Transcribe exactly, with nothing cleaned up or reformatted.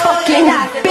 Talking.